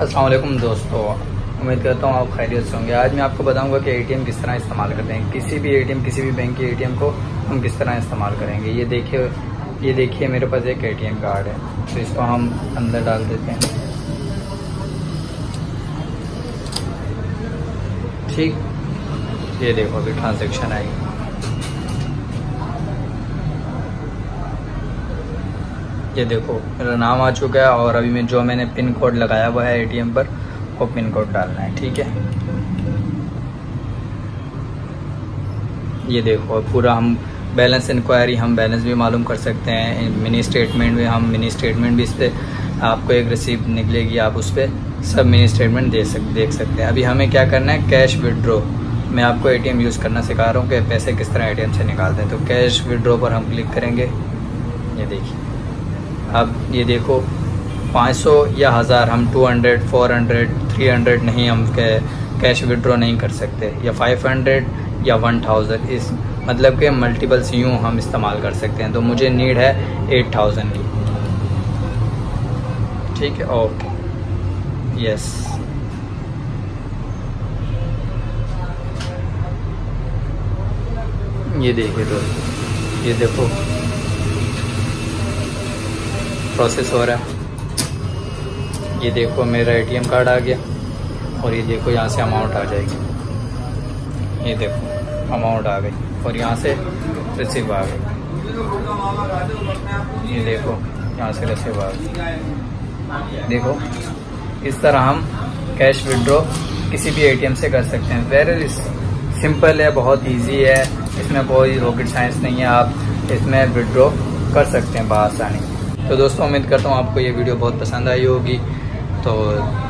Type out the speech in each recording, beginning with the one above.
अस्सलाम वालेकुम दोस्तों, उम्मीद करता हूँ आप खैरियत से होंगे। आज मैं आपको बताऊंगा कि एटीएम किस तरह इस्तेमाल करते हैं। किसी भी बैंक के एटीएम को हम किस तरह इस्तेमाल करेंगे। ये देखिए मेरे पास एक एटीएम कार्ड है, तो इसको हम अंदर डाल देते हैं। ठीक, ये देखो अभी ट्रांजेक्शन आई। ये देखो मेरा नाम आ चुका है और अभी मैंने पिन कोड लगाया हुआ है एटीएम पर, वो पिन कोड डालना है। ठीक है, ये देखो पूरा हम बैलेंस इंक्वायरी, हम बैलेंस भी मालूम कर सकते हैं। मिनी स्टेटमेंट भी इस पर आपको एक रिसीप्ट निकलेगी, आप उस पर सब मिनी स्टेटमेंट देख सकते हैं। अभी हमें क्या करना है, कैश विड्रॉ। मैं आपको एटीएम यूज़ करना सिखा रहा हूँ कि पैसे किस तरह एटीएम से निकालते हैं। तो कैश विड्रॉ पर हम क्लिक करेंगे। ये देखिए, अब ये देखो 500 या 1000, हम 200, 400, 300 नहीं, हम कैश विड्रॉ नहीं कर सकते, या 500 या 1000। इस मतलब के मल्टीपल्स यूँ हम इस्तेमाल कर सकते हैं। तो मुझे नीड है 8000 की। ठीक है, ओके, यस। ये देखिए दोस्तों, ये देखो प्रोसेस हो रहा है। ये देखो मेरा एटीएम कार्ड आ गया और ये देखो यहाँ से अमाउंट आ जाएगी। ये देखो अमाउंट आ गई और यहाँ से रिसीव आ गई। ये देखो यहाँ से रिसीव आ गई। देखो इस तरह हम कैश विड्रॉ किसी भी एटीएम से कर सकते हैं। वेरी सिंपल है, बहुत इजी है, इसमें कोई रॉकेट साइंस नहीं है। आप इसमें विड्रॉ कर सकते हैं बआसानी। तो दोस्तों उम्मीद करता हूँ आपको ये वीडियो बहुत पसंद आई होगी। तो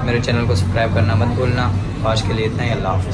मेरे चैनल को सब्सक्राइब करना मत भूलना। आज के लिए इतना ही, अल्लाह हाफ़िज़।